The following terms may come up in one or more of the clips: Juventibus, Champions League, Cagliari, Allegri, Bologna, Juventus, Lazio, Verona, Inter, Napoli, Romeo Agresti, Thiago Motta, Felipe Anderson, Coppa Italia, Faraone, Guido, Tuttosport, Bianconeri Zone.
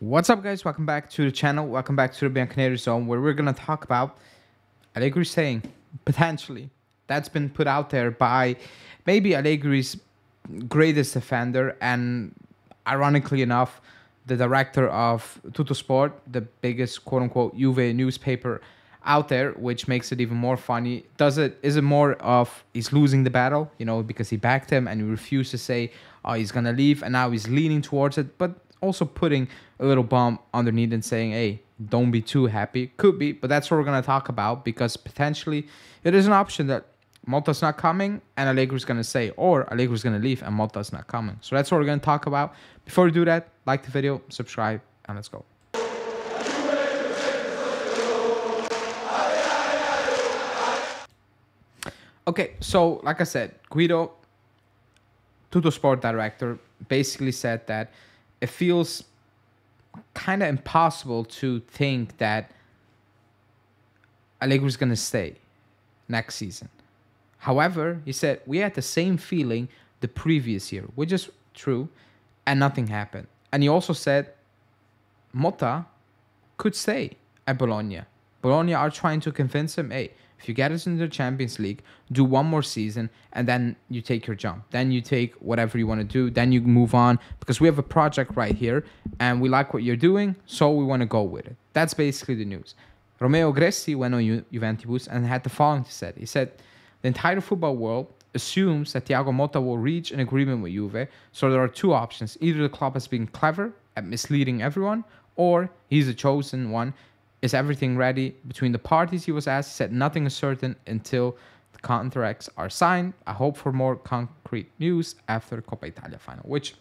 What's up, guys? Welcome back to the channel. Welcome back to the Bianconeri Zone, where we're going to talk about Allegri saying, potentially, that's been put out there by maybe Allegri's greatest defender and, ironically enough, the director of Tuttosport, the biggest quote-unquote Juve newspaper out there, which makes it even more funny. Is it more of he's losing the battle, you know, because he backed him and he refused to say, oh, he's going to leave, and now he's leaning towards it, but also putting a little bomb underneath and saying, hey, don't be too happy. Could be, but that's what we're going to talk about, because potentially it is an option that Motta's not coming and Allegri's going to say, or Allegri's going to leave and Motta's not coming. So that's what we're going to talk about. Before we do that, like the video, subscribe, and let's go. Okay, so like I said, Guido, Tuttosport director, basically said that it feels kind of impossible to think that Allegri's going to stay next season. However, he said, we had the same feeling the previous year, which is true, and nothing happened. And he also said Motta could stay at Bologna. Bologna are trying to convince him, hey, if you get us into the Champions League, do one more season, and then you take your jump. Then you take whatever you want to do. Then you move on, because we have a project right here, and we like what you're doing, so we want to go with it. That's basically the news. Romeo Agresti went on Juventibus and had the following to say. He said, the entire football world assumes that Thiago Motta will reach an agreement with Juve, so there are two options. Either the club has been clever at misleading everyone, or he's the chosen one. Is everything ready between the parties? He was asked. He said nothing is certain until the contracts are signed. I hope for more concrete news after the Coppa Italia final, which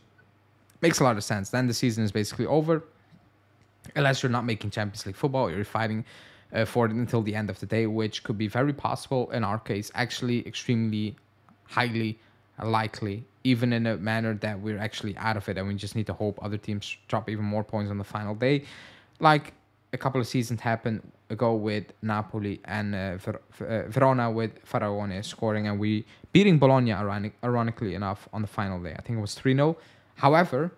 makes a lot of sense. Then the season is basically over, unless you're not making Champions League football. You're fighting for it until the end of the day, which could be very possible. In our case, actually extremely highly likely, even in a manner that we're actually out of it, and we just need to hope other teams drop even more points on the final day, like a couple of seasons happened ago with Napoli and Verona, with Faraone scoring and we beating Bologna, ironically enough, on the final day. I think it was 3-0. However,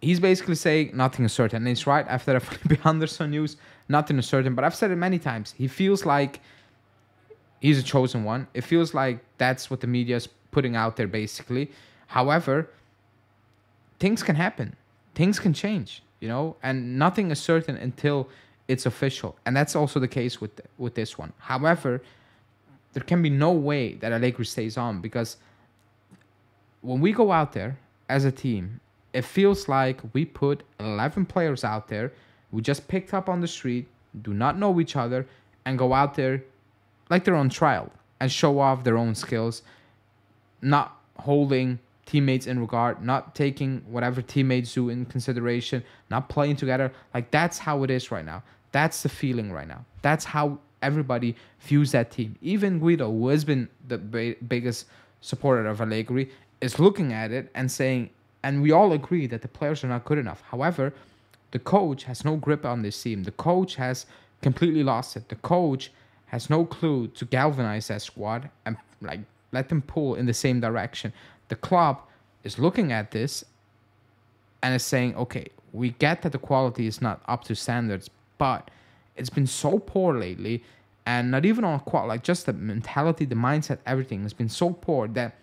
he's basically saying nothing is certain. And it's right after the Felipe Anderson news, nothing is certain. But I've said it many times. He feels like he's a chosen one. It feels like that's what the media is putting out there, basically. However, things can happen. Things can change. You know, and nothing is certain until it's official. And that's also the case with this one. However, there can be no way that Allegri stays on, because when we go out there as a team, it feels like we put 11 players out there who just picked up on the street, do not know each other, and go out there like they're on trial and show off their own skills, not holding teammates in regard, not taking whatever teammates do in consideration, not playing together. Like, that's how it is right now. That's the feeling right now. That's how everybody views that team. Even Guido, who has been the biggest supporter of Allegri, is looking at it and saying, and we all agree that the players are not good enough. However, the coach has no grip on this team. The coach has completely lost it. The coach has no clue to galvanize that squad and, like, let them pull in the same direction. The club is looking at this and is saying, okay, we get that the quality is not up to standards, but it's been so poor lately, and not even on quality, like just the mentality, the mindset, everything has been so poor that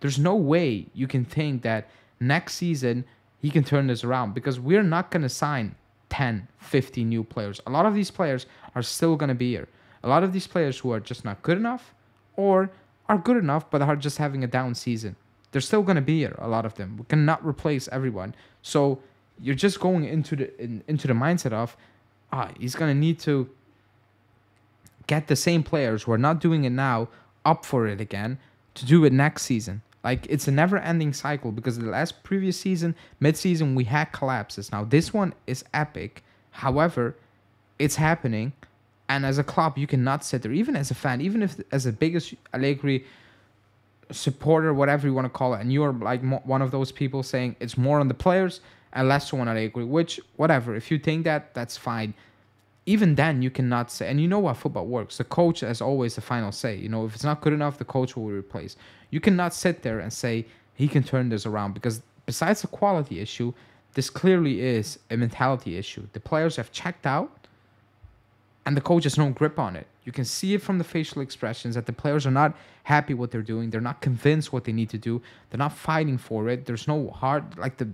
there's no way you can think that next season he can turn this around, because we're not going to sign 10, 50 new players. A lot of these players are still going to be here. A lot of these players who are just not good enough, or are good enough but are just having a down season. They're still going to be here, a lot of them. We cannot replace everyone. So you're just going into the mindset of, he's going to need to get the same players who are not doing it now up for it again to do it next season. Like, it's a never-ending cycle, because the last previous season, mid-season, we had collapses. Now, this one is epic. However, it's happening. And as a club, you cannot sit there, even as a fan, even if as the biggest Allegri supporter, whatever you want to call it, and you're like one of those people saying it's more on the players and less on Allegri, which, whatever, if you think that, that's fine. Even then, you cannot say, and you know how football works, the coach has always the final say. You know, if it's not good enough, the coach will replace. You cannot sit there and say he can turn this around, because besides the quality issue, This clearly is a mentality issue. The players have checked out and the coach has no grip on it. You can see it from the facial expressions that the players are not happy what they're doing. They're not convinced what they need to do. They're not fighting for it. There's no hard, like the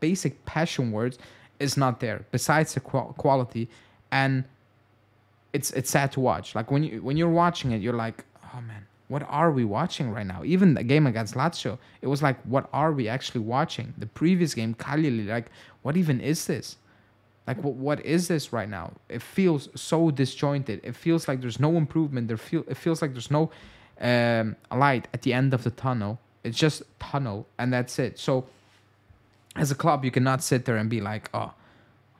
basic passion words is not there besides the quality. And it's sad to watch. Like when you're watching it, you're like, oh man, what are we watching right now? Even the game against Lazio, it was like, what are we actually watching? The previous game, Cagliari, like, what even is this? Like, what is this right now? It feels so disjointed. It feels like there's no improvement. It feels like there's no light at the end of the tunnel. It's just tunnel, and that's it. So as a club, you cannot sit there and be like, oh,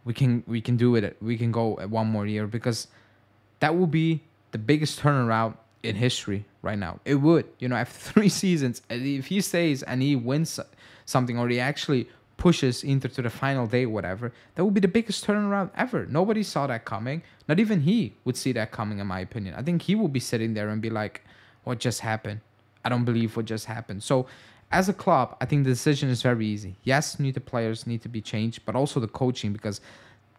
we can do it. We can go one more year, because that will be the biggest turnaround in history right now. It would, you know, after 3 seasons, if he stays and he wins something, or he actually pushes Inter to the final day, whatever, that would be the biggest turnaround ever. Nobody saw that coming. Not even he would see that coming, in my opinion. I think he will be sitting there and be like, what just happened? I don't believe what just happened. So as a club, I think the decision is very easy. Yes, the players need to be changed, but also the coaching, because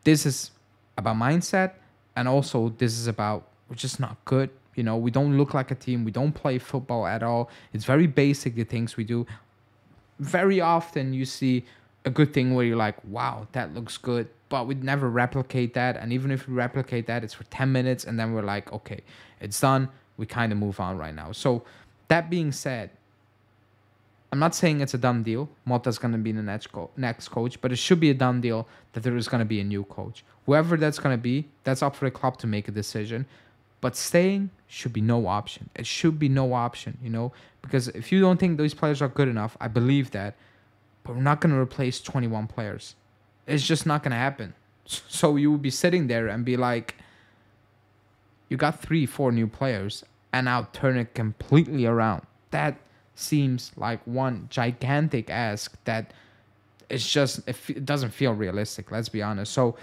this is about mindset, and also this is about, we're just not good. You know, we don't look like a team. We don't play football at all. It's very basic, the things we do. Very often you see a good thing where you're like, wow, that looks good, but we'd never replicate that. And even if we replicate that, it's for 10 minutes. And then we're like, okay, it's done. We kind of move on right now. So that being said, I'm not saying it's a done deal. Motta's going to be the next coach, but it should be a done deal that there is going to be a new coach. Whoever that's going to be, that's up for the club to make a decision. But staying should be no option. It should be no option, you know, because if you don't think those players are good enough, I believe that, but we're not going to replace 21 players. It's just not going to happen. So you will be sitting there and be like, you got 3-4 new players, and now turn it completely around. That seems like one gigantic ask that it's just, it doesn't feel realistic, let's be honest. So,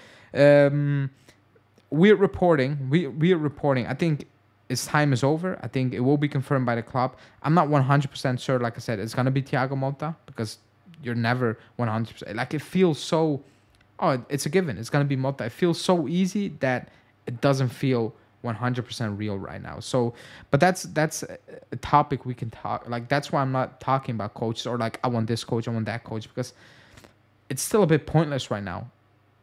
weird reporting. I think its time is over. I think it will be confirmed by the club. I'm not 100% sure. Like I said, it's going to be Thiago Motta, because you're never 100%. Like, it feels so, oh, it's a given. It's going to be Motta. It feels so easy that it doesn't feel 100% real right now. So, but that's a topic we can talk. Like, that's why I'm not talking about coaches, or like, I want this coach, I want that coach, because it's still a bit pointless right now.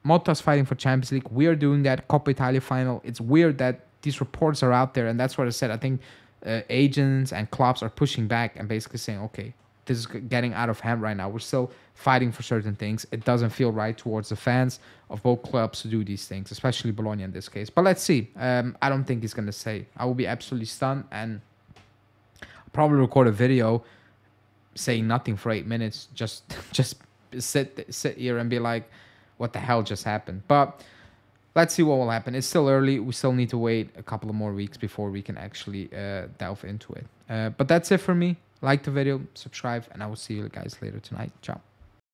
Motta's fighting for Champions League. We are doing that. Coppa Italia final. It's weird that these reports are out there. And that's what I said. I think agents and clubs are pushing back and basically saying, okay, this is getting out of hand right now. We're still fighting for certain things. It doesn't feel right towards the fans of both clubs to do these things, especially Bologna in this case. But let's see. I don't think he's going to say. I will be absolutely stunned. And I'll probably record a video saying nothing for 8 minutes. Just sit here and be like, what the hell just happened? But let's see what will happen. It's still early. We still need to wait a couple of more weeks before we can actually delve into it. But that's it for me. Like the video, subscribe, and I will see you guys later tonight. Ciao.